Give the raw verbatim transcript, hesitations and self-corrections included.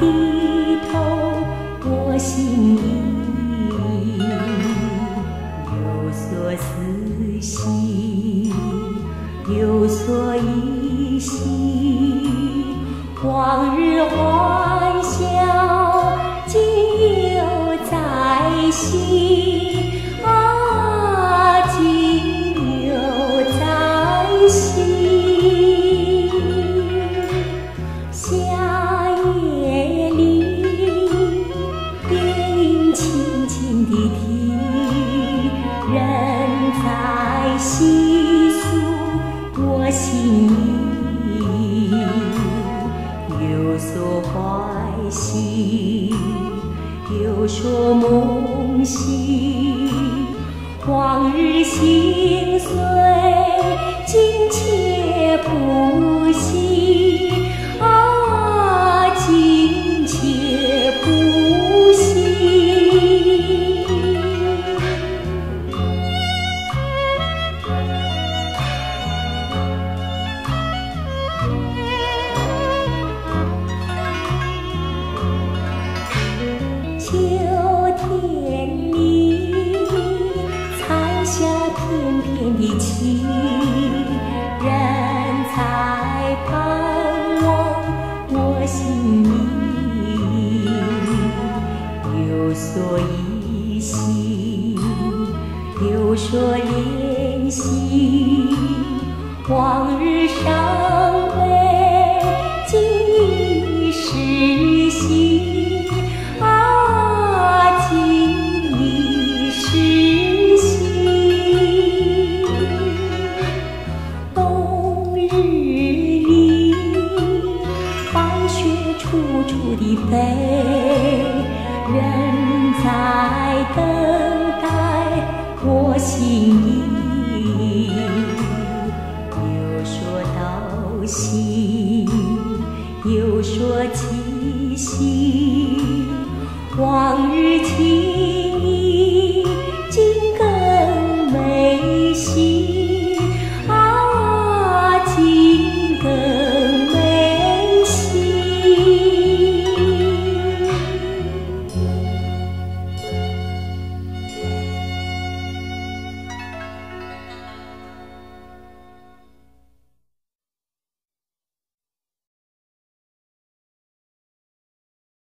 低头，我心意有所思兮，有所依兮。往日欢笑，今犹在兮。啊，今犹在兮。夏夜里，云轻轻地啼，人在细诉我心意。 有所怀兮，有所梦兮。往日心碎，今且不息。啊，今且不息。一起，人才盼望我心意，有所依兮，有所怜兮。往日伤悲，今已是兮。啊，今已是。 的飞，人在等待我心意。